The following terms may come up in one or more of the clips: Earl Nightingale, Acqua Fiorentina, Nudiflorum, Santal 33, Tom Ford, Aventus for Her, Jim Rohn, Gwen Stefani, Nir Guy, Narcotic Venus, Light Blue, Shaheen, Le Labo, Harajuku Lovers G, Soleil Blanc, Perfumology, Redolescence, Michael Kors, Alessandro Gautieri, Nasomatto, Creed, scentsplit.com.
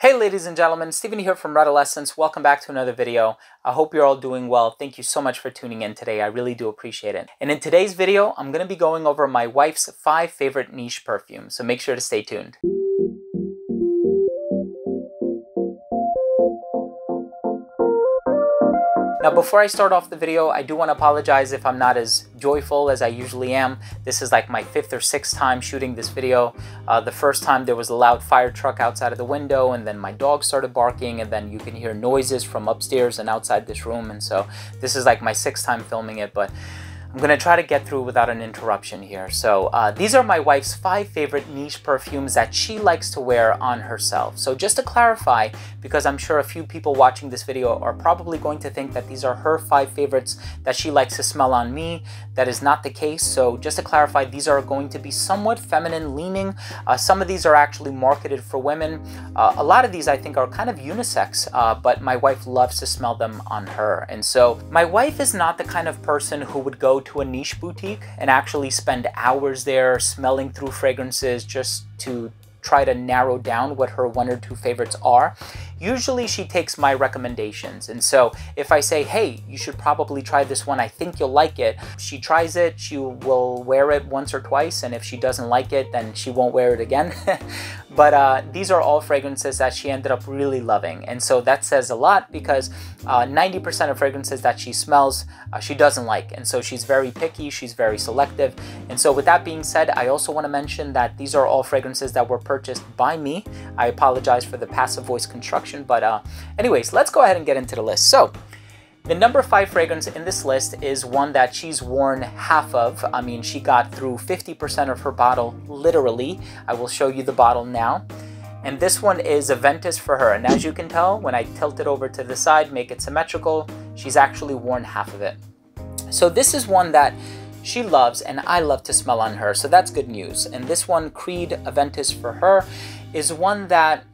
Hey ladies and gentlemen, Steven here from Redolescence. Welcome back to another video. I hope you're all doing well. Thank you so much for tuning in today. I really do appreciate it. And in today's video, I'm going to be going over my wife's 5 favorite niche perfumes, so make sure to stay tuned. Now, before I start off the video, I do want to apologize if I'm not as joyful as I usually am. This is like my 5th or 6th time shooting this video. The first time there was a loud fire truck outside of the window, and then my dog started barking, and then you can hear noises from upstairs and outside this room. And so this is like my 6th time filming it, but I'm gonna try to get through without an interruption here. So these are my wife's 5 favorite niche perfumes that she likes to wear on herself. So just to clarify, because I'm sure a few people watching this video are probably going to think that these are her 5 favorites that she likes to smell on me. That is not the case. So just to clarify, these are going to be somewhat feminine leaning. Some of these are actually marketed for women. A lot of these I think are kind of unisex, but my wife loves to smell them on her. And so my wife is not the kind of person who would go to a niche boutique and actually spend hours there smelling through fragrances just to try to narrow down what her 1 or 2 favorites are. Usually she takes my recommendations, and so if I say, hey, you should probably try this one, I think you'll like it, she tries it, she will wear it once or twice, and if she doesn't like it, then she won't wear it again. But these are all fragrances that she ended up really loving, and so that says a lot, because 90% of fragrances that she smells, she doesn't like, and so she's very picky, she's very selective. And so with that being said, I also want to mention that these are all fragrances that were purchased by me. I apologize for the passive voice construction, but anyways, let's go ahead and get into the list. So the number 5 fragrance in this list is one that she's worn half of. I mean, she got through 50% of her bottle, literally. I will show you the bottle now. And this one is Aventus for Her. And as you can tell, when I tilt it over to the side, make it symmetrical, she's actually worn half of it. So this is one that she loves and I love to smell on her. So that's good news. And this one, Creed Aventus for Her, is one that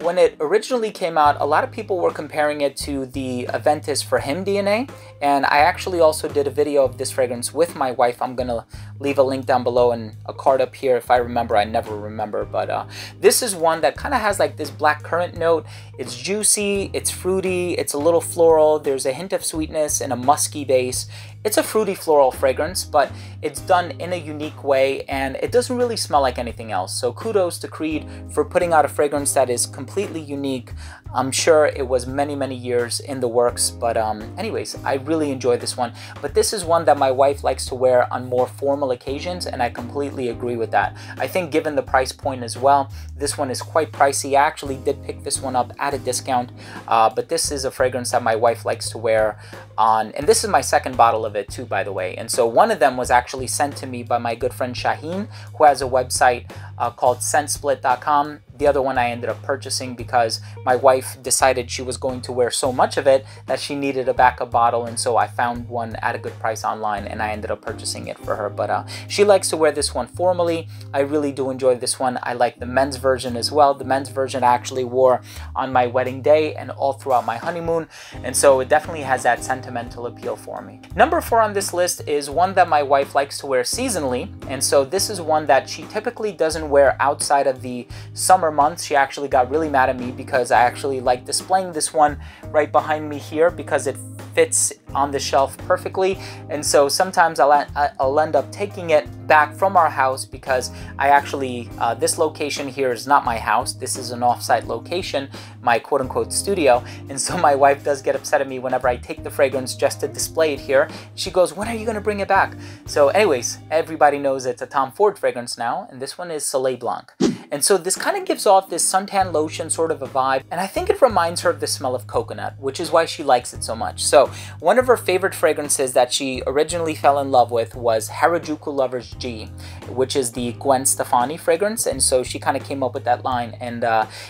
when it originally came out, a lot of people were comparing it to the Aventus for Him DNA, and I actually also did a video of this fragrance with my wife. I'm gonna leave a link down below and a card up here if I remember. I never remember, but this is one that kind of has like this black currant note. It's juicy, it's fruity, it's a little floral, there's a hint of sweetness and a musky base. It's a fruity floral fragrance, but it's done in a unique way, and it doesn't really smell like anything else. So kudos to Creed for putting out a fragrance that is completely unique. I'm sure it was many, many years in the works, but anyways, I really enjoy this one. But this is one that my wife likes to wear on more formal occasions, and I completely agree with that. I think given the price point as well, this one is quite pricey. I actually did pick this one up at a discount, but this is a fragrance that my wife likes to wear on, and this is my 2nd bottle of it too, by the way. And so one of them was actually sent to me by my good friend Shaheen, who has a website called scentsplit.com. The other one I ended up purchasing because my wife decided she was going to wear so much of it that she needed a backup bottle, and so I found one at a good price online and I ended up purchasing it for her. But she likes to wear this one formally. I really do enjoy this one. I like the men's version as well. The men's version I actually wore on my wedding day and all throughout my honeymoon, and so it definitely has that sentimental appeal for me. Number 4 on this list is one that my wife likes to wear seasonally, and so this is one that she typically doesn't wear outside of the summer months. She actually got really mad at me because I actually like displaying this one right behind me here because it fits on the shelf perfectly, and so sometimes I'll end up taking it back from our house because I actually this location here is not my house. This is an off-site location, my quote-unquote studio, and so my wife does get upset at me whenever I take the fragrance just to display it here. She goes, when are you gonna bring it back? So anyways, everybody knows it's a Tom Ford fragrance now, and this one is Soleil Blanc. And so this kind of gives off this suntan lotion sort of a vibe, and I think it reminds her of the smell of coconut, which is why she likes it so much. So one of her favorite fragrances that she originally fell in love with was Harajuku Lovers G, which is the Gwen Stefani fragrance, and so she kind of came up with that line, and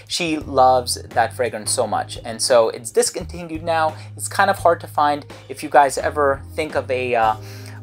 she loves that fragrance so much. And so it's discontinued now. It's kind of hard to find. If you guys ever think of a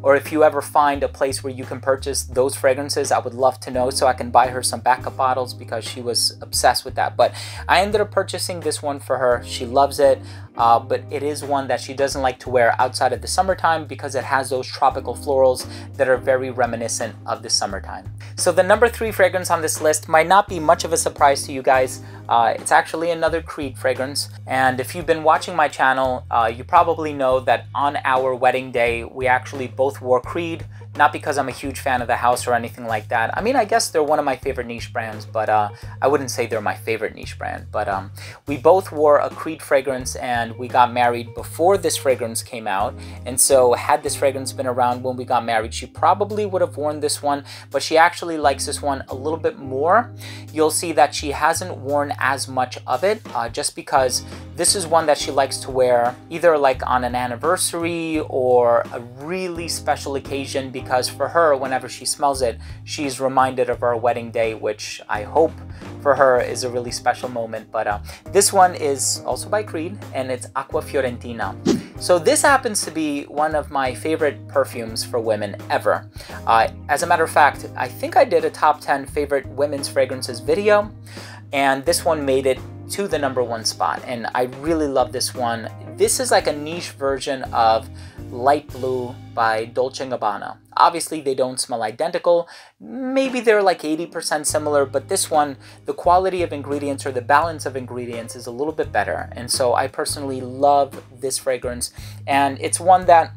or if you ever find a place where you can purchase those fragrances, I would love to know so I can buy her some backup bottles because she was obsessed with that. But I ended up purchasing this one for her. She loves it. but it is one that she doesn't like to wear outside of the summertime because it has those tropical florals that are very reminiscent of the summertime. So the number 3 fragrance on this list might not be much of a surprise to you guys. It's actually another Creed fragrance, and if you've been watching my channel, you probably know that on our wedding day we actually both wore Creed. Not because I'm a huge fan of the house or anything like that. I mean, I guess they're one of my favorite niche brands, but I wouldn't say they're my favorite niche brand. But we both wore a Creed fragrance, and we got married before this fragrance came out. And so had this fragrance been around when we got married, she probably would have worn this one, but she actually likes this one a little bit more. You'll see that she hasn't worn as much of it just because this is one that she likes to wear either like on an anniversary or a really special occasion, because for her, whenever she smells it, she's reminded of our wedding day, which I hope for her is a really special moment. But this one is also by Creed, and it's Acqua Fiorentina. So this happens to be one of my favorite perfumes for women ever. As a matter of fact, I think I did a top 10 favorite women's fragrances video, and this one made it to the number 1 spot, and I really love this one. This is like a niche version of Light Blue by Dolce & Gabbana. Obviously, they don't smell identical. Maybe they're like 80% similar, but this one, the quality of ingredients or the balance of ingredients is a little bit better. And so I personally love this fragrance, and it's one that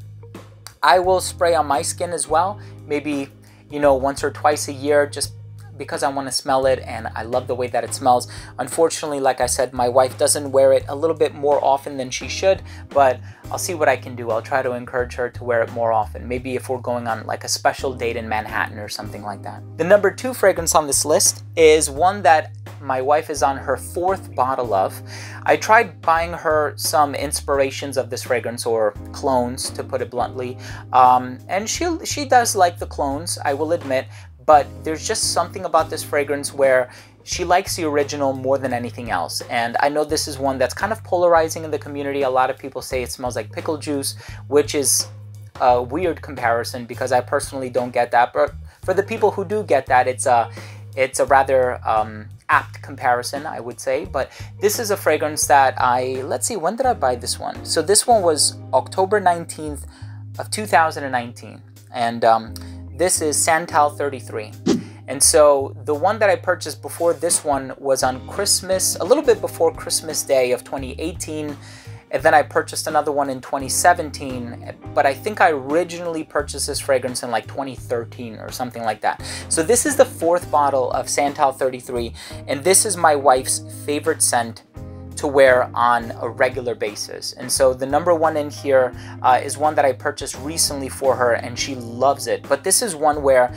I will spray on my skin as well. Maybe, you know, once or twice a year, just because I want to smell it, and I love the way that it smells. Unfortunately, like I said, my wife doesn't wear it a little bit more often than she should, but I'll see what I can do. I'll try to encourage her to wear it more often. Maybe if we're going on like a special date in Manhattan or something like that. The number 2 fragrance on this list is one that my wife is on her 4th bottle of. I tried buying her some inspirations of this fragrance, or clones to put it bluntly, and she does like the clones, I will admit, but there's just something about this fragrance where she likes the original more than anything else. And I know this is one that's kind of polarizing in the community. A lot of people say it smells like pickle juice, which is a weird comparison because I personally don't get that. But for the people who do get that, it's a rather apt comparison, I would say. But this is a fragrance that let's see, when did I buy this one? So this one was October 19th of 2019. And this is Santal 33. And so the one that I purchased before this one was on Christmas, a little bit before Christmas Day of 2018. And then I purchased another one in 2017, but I think I originally purchased this fragrance in like 2013 or something like that. So this is the 4th bottle of Santal 33, and this is my wife's favorite scent to wear on a regular basis. And so the number 1 in here is one that I purchased recently for her, and she loves it. But this is one where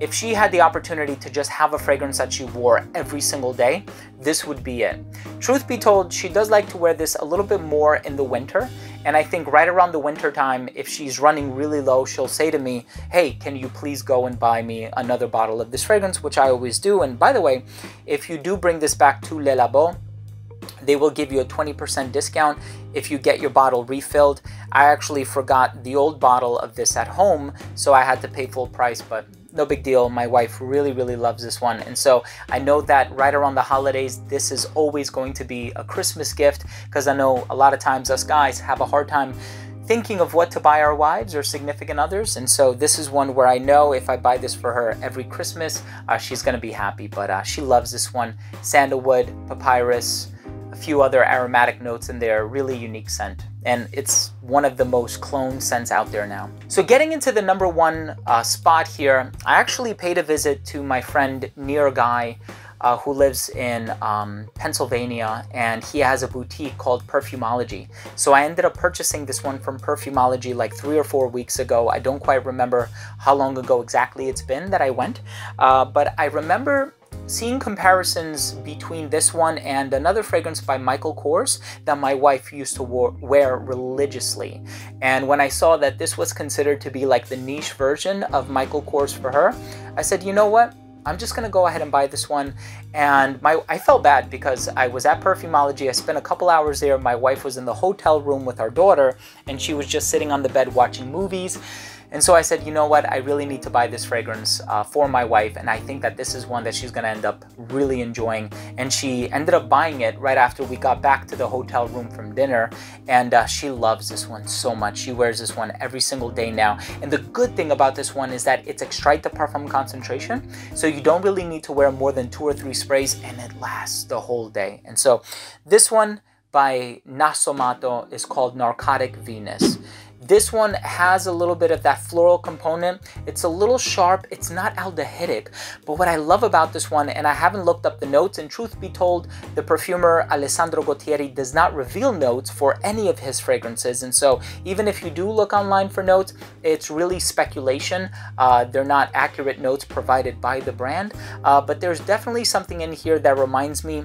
if she had the opportunity to just have a fragrance that she wore every single day, this would be it. Truth be told, she does like to wear this a little bit more in the winter. And I think right around the winter time, if she's running really low, she'll say to me, hey, can you please go and buy me another bottle of this fragrance, which I always do. And by the way, if you do bring this back to Le Labo, they will give you a 20% discount if you get your bottle refilled. I actually forgot the old bottle of this at home, so I had to pay full price, but no big deal. My wife really, really loves this one. And so I know that right around the holidays, this is always going to be a Christmas gift, because I know a lot of times us guys have a hard time thinking of what to buy our wives or significant others. And so this is one where I know if I buy this for her every Christmas, she's going to be happy. But she loves this one. Sandalwood, papyrus, few other aromatic notes in there, really unique scent. And it's one of the most cloned scents out there now. So getting into the number 1 spot here, I actually paid a visit to my friend Nir Guy, who lives in Pennsylvania, and he has a boutique called Perfumology. So I ended up purchasing this one from Perfumology like 3 or 4 weeks ago. I don't quite remember how long ago exactly it's been that I went, but I remember seeing comparisons between this one and another fragrance by Michael Kors that my wife used to wear religiously. And when I saw that this was considered to be like the niche version of Michael Kors for her, I said, you know what? I'm just gonna go ahead and buy this one. And I felt bad because I was at Perfumology. I spent a couple hours there. My wife was in the hotel room with our daughter, and she was just sitting on the bed watching movies. And so I said, you know what, I really need to buy this fragrance for my wife, and I think that this is one that she's gonna end up really enjoying. And she ended up buying it right after we got back to the hotel room from dinner, and she loves this one so much. She wears this one every single day now. And the good thing about this one is that it's Extrait de Parfum concentration, so you don't really need to wear more than 2 or 3 sprays, and it lasts the whole day. And so this one by Nasomatto is called Narcotic Venus. This one has a little bit of that floral component. It's a little sharp, it's not aldehydic, but what I love about this one, and I haven't looked up the notes, and truth be told, the perfumer Alessandro Gautieri does not reveal notes for any of his fragrances, and so even if you do look online for notes, it's really speculation. They're not accurate notes provided by the brand, but there's definitely something in here that reminds me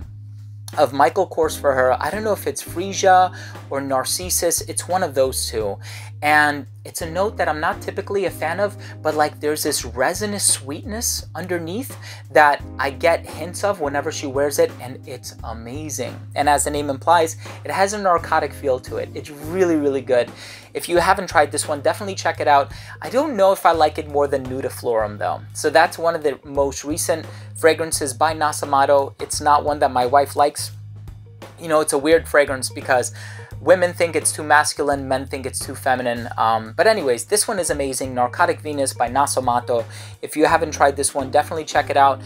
of Michael Kors For Her. I don't know if it's Freesia or Narcissus, it's one of those two. And it's a note that I'm not typically a fan of, but like there's this resinous sweetness underneath that I get hints of whenever she wears it, and it's amazing. And as the name implies, it has a narcotic feel to it. It's really, really good. If you haven't tried this one, definitely check it out. I don't know if I like it more than Nudiflorum though. So that's one of the most recent fragrances by Nasomatto. It's not one that my wife likes. You know, it's a weird fragrance because women think it's too masculine, men think it's too feminine. But anyways, this one is amazing, Narcotic Venus by Nasomatto. If you haven't tried this one, definitely check it out.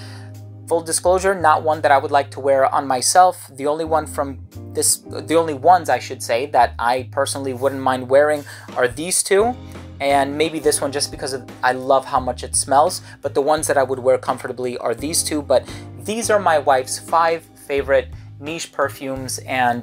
Full disclosure, not one that I would like to wear on myself. The only one from this, the only ones I should say that I personally wouldn't mind wearing are these two. And maybe this one just because of, I love how much it smells. But the ones that I would wear comfortably are these two. But these are my wife's 5 favorite niche perfumes, and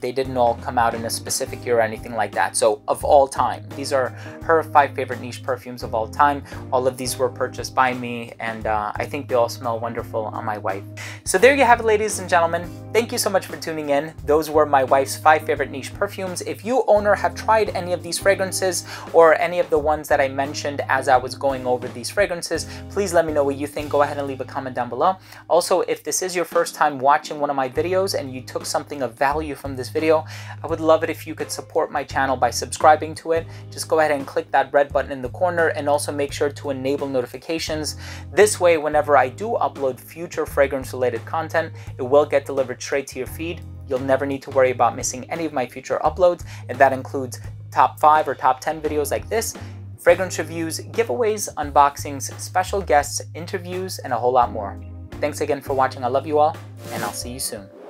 they didn't all come out in a specific year or anything like that. So of all time, these are her 5 favorite niche perfumes of all time. All of these were purchased by me, and I think they all smell wonderful on my wife. So there you have it, ladies and gentlemen. Thank you so much for tuning in. Those were my wife's 5 favorite niche perfumes. If you own or have tried any of these fragrances or any of the ones that I mentioned as I was going over these fragrances, please let me know what you think. Go ahead and leave a comment down below. Also, if this is your first time watching one of my videos, and you took something of value from this video, I would love it if you could support my channel by subscribing to it. Just go ahead and click that red button in the corner, and also make sure to enable notifications. This way, whenever I do upload future fragrance related content, it will get delivered straight to your feed. You'll never need to worry about missing any of my future uploads, and that includes top 5 or top 10 videos like this, fragrance reviews, giveaways, unboxings, special guests, interviews, and a whole lot more. Thanks again for watching. I love you all, and I'll see you soon.